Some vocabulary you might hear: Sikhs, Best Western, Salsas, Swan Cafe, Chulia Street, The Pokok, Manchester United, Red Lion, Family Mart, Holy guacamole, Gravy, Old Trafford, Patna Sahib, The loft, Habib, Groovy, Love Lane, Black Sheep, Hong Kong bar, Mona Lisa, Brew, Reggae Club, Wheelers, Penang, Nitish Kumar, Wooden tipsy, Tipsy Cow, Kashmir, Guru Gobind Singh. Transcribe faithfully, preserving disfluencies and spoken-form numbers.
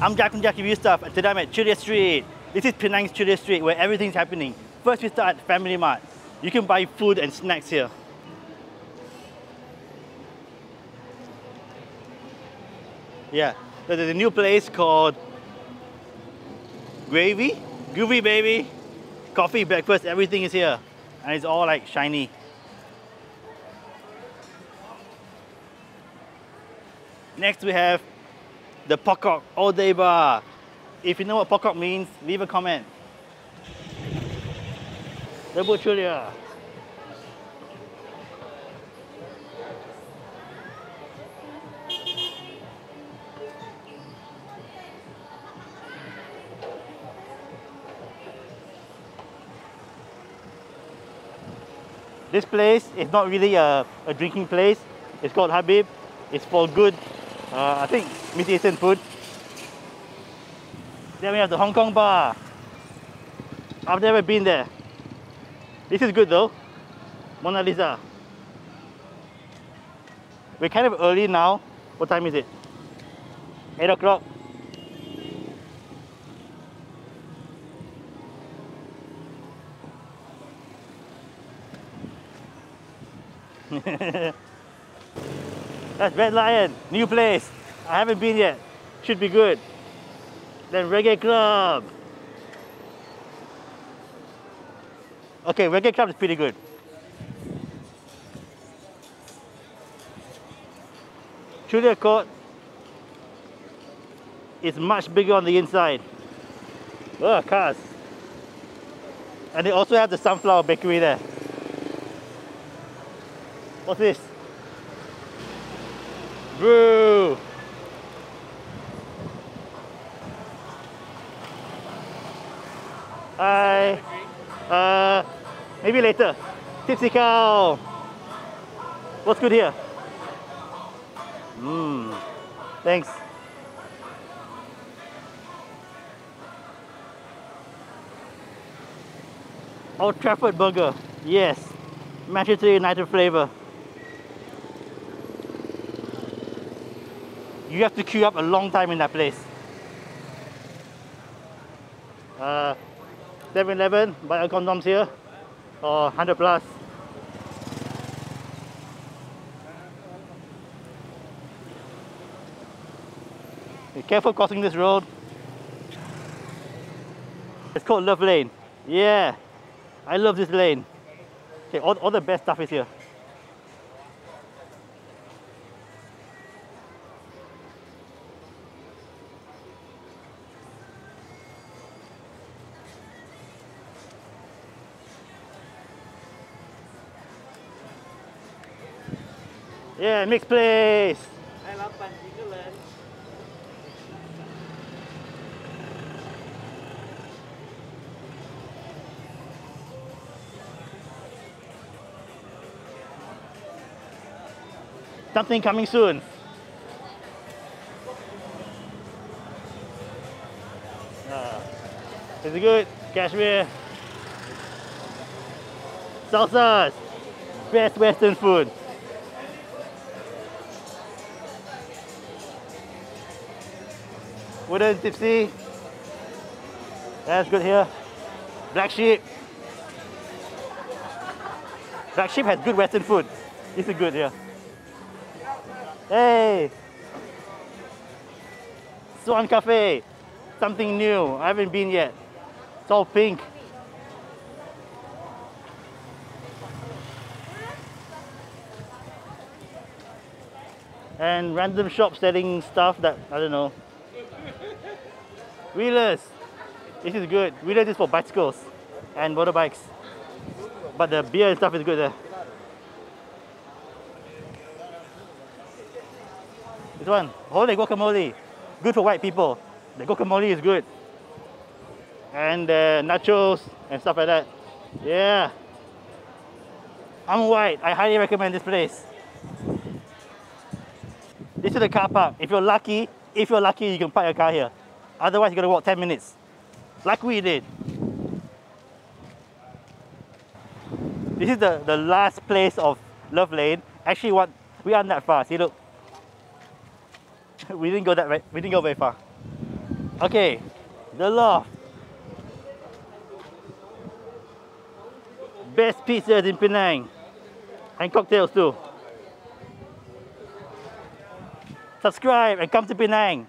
I'm Jac from Jac ReviewsStuff, and today I'm at Chulia Street. This is Penang's Chulia Street, where everything's happening. First we start at Family Mart. You can buy food and snacks here. Yeah, so there's a new place called Gravy, Groovy baby. Coffee, breakfast, everything is here. And it's all like shiny. Next we have The Pokok, all day bar. If you know what Pokok means, leave a comment. Rebut Chulia. This place is not really a, a drinking place. It's called Habib. It's for good. Uh, I think Middle Eastern food. Then we have the Hong Kong bar. I've never been there. This is good though. Mona Lisa. We're kind of early now. What time is it? eight o'clock. That's Red Lion, new place. I haven't been yet. Should be good. Then Reggae Club. Okay, Reggae Club is pretty good. Chulia Court is much bigger on the inside. Oh, cars. And they also have the sunflower bakery there. What's this? Brew! Hi! Uh, maybe later. Tipsy Cow! What's good here? Mmm, thanks. Old Trafford burger, yes. Manchester United flavour. You have to queue up a long time in that place. Uh, seven eleven, buy our condoms here, or one hundred plus. Be careful crossing this road. It's called Love Lane. Yeah, I love this lane. Okay, all, all the best stuff is here. Yeah, mixed place. I love England. Something coming soon. Uh, is it good? Kashmir. Salsas. Best Western food. Wooden Tipsy. That's good here. Black Sheep. Black Sheep has good Western food. This is good here. Hey! Swan Cafe. Something new. I haven't been yet. It's all pink. And random shops selling stuff that, I don't know. Wheelers. This is good. Wheelers is for bicycles and motorbikes. But the beer and stuff is good there. This one, holy guacamole. Good for white people. The guacamole is good. And uh, nachos and stuff like that. Yeah. I'm white. I highly recommend this place. This is the car park. If you're lucky, if you're lucky, you can park your car here. Otherwise, you gotta walk ten minutes, like we did. This is the, the last place of Love Lane. Actually, what, we aren't that far. See, look. We didn't go that right. We didn't go very far. Okay, the Loft. Best pizzas in Penang. And cocktails too. Subscribe and come to Penang.